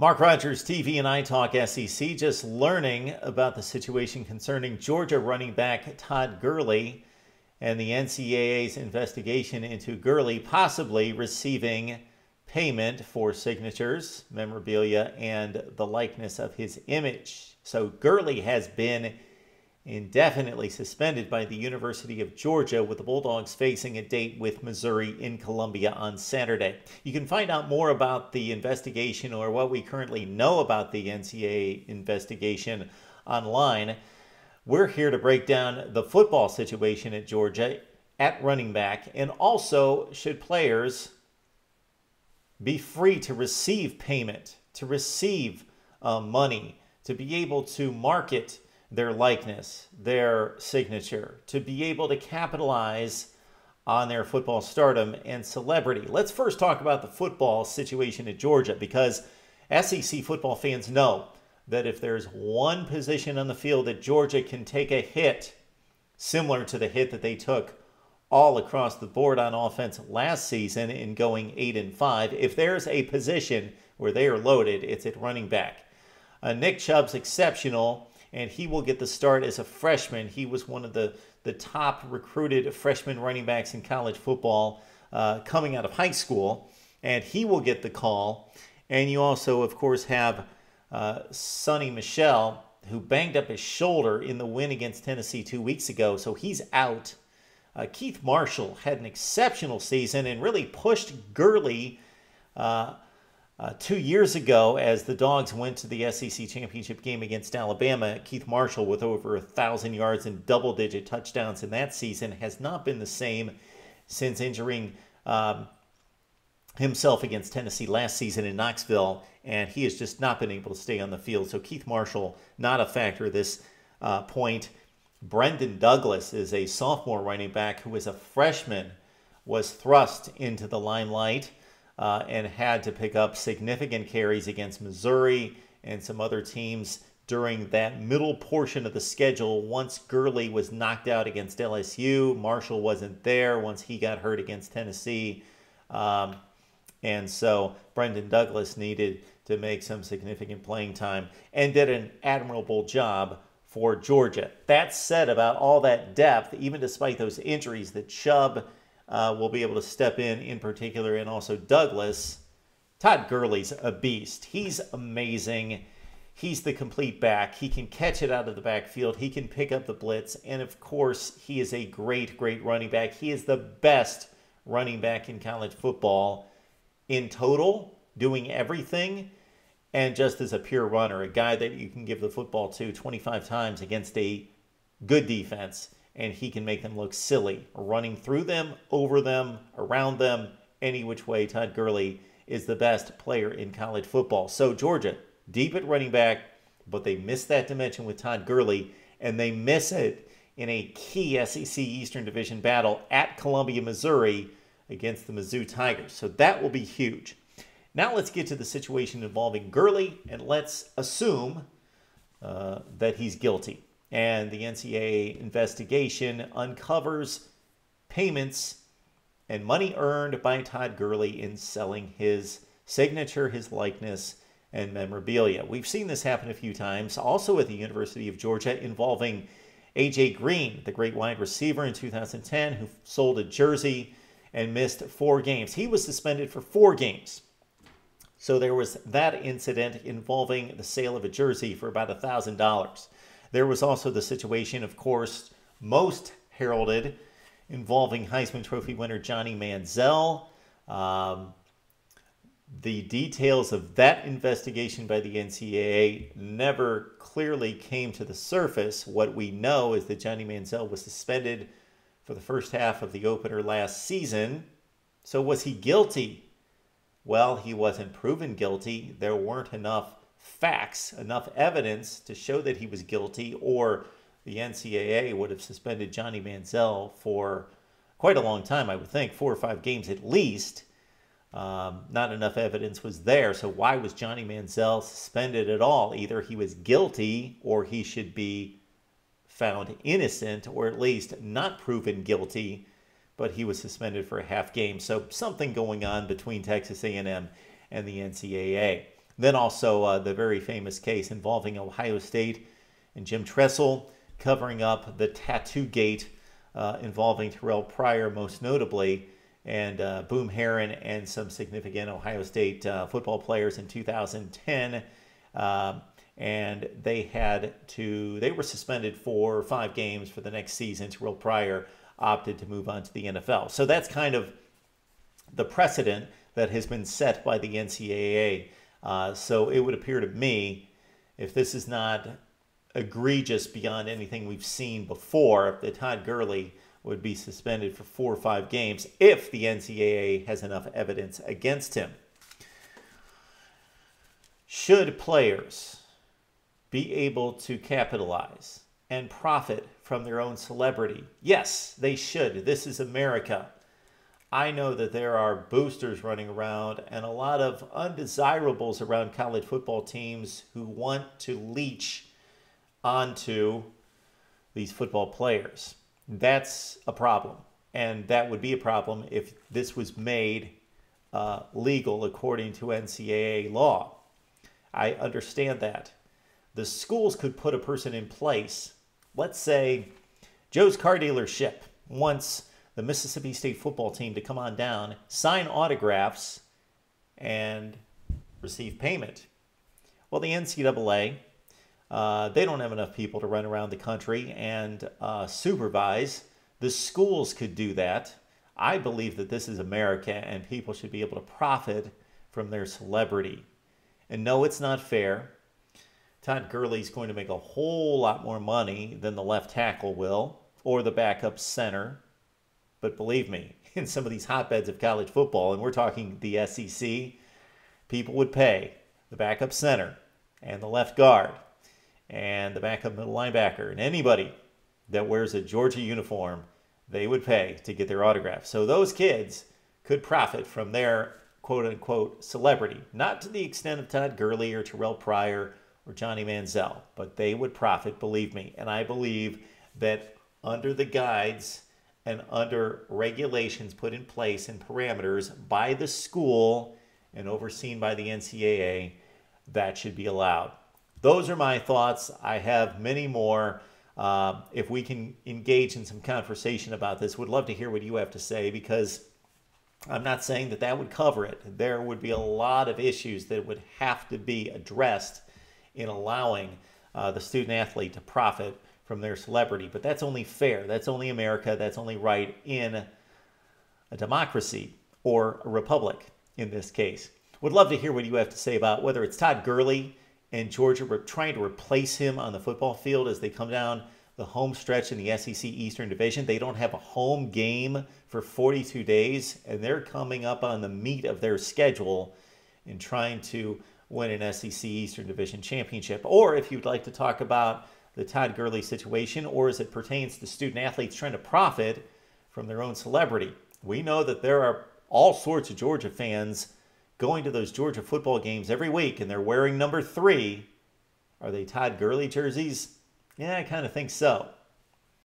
Mark Rogers TV and I Talk SEC, just learning about the situation concerning Georgia running back Todd Gurley and the NCAA's investigation into Gurley possibly receiving payment for signatures, memorabilia, and the likeness of his image. So Gurley has been indefinitely suspended by the University of Georgia, with the Bulldogs facing a date with Missouri in Columbia on Saturday. You can find out more about the investigation, or what we currently know about the NCAA investigation, online. We're here to break down the football situation at Georgia at running back, and also, should players be free to receive payment, to receive money, to be able to market their likeness, their signature, to be able to capitalize on their football stardom and celebrity. Let's first talk about the football situation at Georgia, because SEC football fans know that if there's one position on the field that Georgia can take a hit, similar to the hit that they took all across the board on offense last season in going 8-5, if there's a position where they are loaded, it's at running back. Nick Chubb's exceptional, and he will get the start as a freshman. He was one of the top recruited freshman running backs in college football coming out of high school, and he will get the call. And you also, of course, have Sony Michel, who banged up his shoulder in the win against Tennessee 2 weeks ago, so he's out. Keith Marshall had an exceptional season and really pushed Gurley 2 years ago, as the Dogs went to the SEC championship game against Alabama. Keith Marshall, with over 1,000 yards and double-digit touchdowns in that season, has not been the same since injuring himself against Tennessee last season in Knoxville, and he has just not been able to stay on the field. So Keith Marshall, not a factor at this point. Brendan Douglas is a sophomore running back who, as a freshman, was thrust into the limelight and had to pick up significant carries against Missouri and some other teams during that middle portion of the schedule. Once Gurley was knocked out against LSU, Marshall wasn't there once he got hurt against Tennessee. And so Brendan Douglas needed to make some significant playing time and did an admirable job for Georgia. That said, about all that depth, even despite those injuries, that Chubb will be able to step in particular, and also Douglas. Todd Gurley's a beast. He's amazing. He's the complete back. He can catch it out of the backfield. He can pick up the blitz. And, of course, he is a great, great running back. He is the best running back in college football in total, doing everything, and just as a pure runner, a guy that you can give the football to 25 times against a good defense, and he can make them look silly, running through them, over them, around them, any which way. Todd Gurley is the best player in college football. So Georgia, deep at running back, but they miss that dimension with Todd Gurley, and they miss it in a key SEC Eastern Division battle at Columbia, Missouri, against the Mizzou Tigers. So that will be huge. Now let's get to the situation involving Gurley, and let's assume that he's guilty, and the NCAA investigation uncovers payments and money earned by Todd Gurley in selling his signature, his likeness, and memorabilia. We've seen this happen a few times, also at the University of Georgia, involving AJ Green, the great wide receiver in 2010, who sold a jersey and missed 4 games. He was suspended for 4 games. So there was that incident involving the sale of a jersey for about $1,000. There was also the situation, of course, most heralded, involving Heisman Trophy winner Johnny Manziel. The details of that investigation by the NCAA never clearly came to the surface. What we know is that Johnny Manziel was suspended for the first half of the opener last season. So was he guilty? Well, he wasn't proven guilty. There weren't enough facts, enough evidence to show that he was guilty, or the NCAA would have suspended Johnny Manziel for quite a long time, I would think, 4 or 5 games at least. Not enough evidence was there, so why was Johnny Manziel suspended at all? Either he was guilty, or he should be found innocent, or at least not proven guilty, but he was suspended for a half game. So something going on between Texas A&M and the NCAA. Then also the very famous case involving Ohio State and Jim Tressel covering up the tattoo gate involving Terrell Pryor most notably, and Boom Heron and some significant Ohio State football players in 2010. And they were suspended for 5 games for the next season. Terrell Pryor opted to move on to the NFL. So that's kind of the precedent that has been set by the NCAA. So it would appear to me, if this is not egregious beyond anything we've seen before, that Todd Gurley would be suspended for 4 or 5 games if the NCAA has enough evidence against him. Should players be able to capitalize and profit from their own celebrity? Yes, they should. This is America. I know that there are boosters running around and a lot of undesirables around college football teams who want to leech onto these football players. That's a problem, and that would be a problem if this was made legal according to NCAA law. I understand that. The schools could put a person in place. Let's say Joe's Car Dealership wants the Mississippi State football team to come on down, sign autographs, and receive payment. Well, the NCAA, they don't have enough people to run around the country and supervise. The schools could do that. I believe that this is America, and people should be able to profit from their celebrity. And no, it's not fair. Todd Gurley's going to make a whole lot more money than the left tackle will, or the backup center. But believe me, in some of these hotbeds of college football, and we're talking the SEC, people would pay the backup center and the left guard and the backup middle linebacker. And anybody that wears a Georgia uniform, they would pay to get their autograph. So those kids could profit from their quote-unquote celebrity. Not to the extent of Todd Gurley or Terrell Pryor or Johnny Manziel, but they would profit, believe me. And I believe that under the guides and under regulations put in place and parameters by the school and overseen by the NCAA, that should be allowed. Those are my thoughts. I have many more. If we can engage in some conversation about this, would love to hear what you have to say, because I'm not saying that that would cover it. There would be a lot of issues that would have to be addressed in allowing the student athlete to profit from their celebrity. But that's only fair. That's only America. That's only right in a democracy or a republic in this case. Would love to hear what you have to say about whether it's Todd Gurley and Georgia trying to replace him on the football field as they come down the home stretch in the SEC Eastern Division. They don't have a home game for 42 days, and they're coming up on the meat of their schedule and trying to win an SEC Eastern Division championship. Or if you'd like to talk about the Todd Gurley situation, or as it pertains to student athletes trying to profit from their own celebrity. We know that there are all sorts of Georgia fans going to those Georgia football games every week, and they're wearing number 3. Are they Todd Gurley jerseys? Yeah, I kind of think so.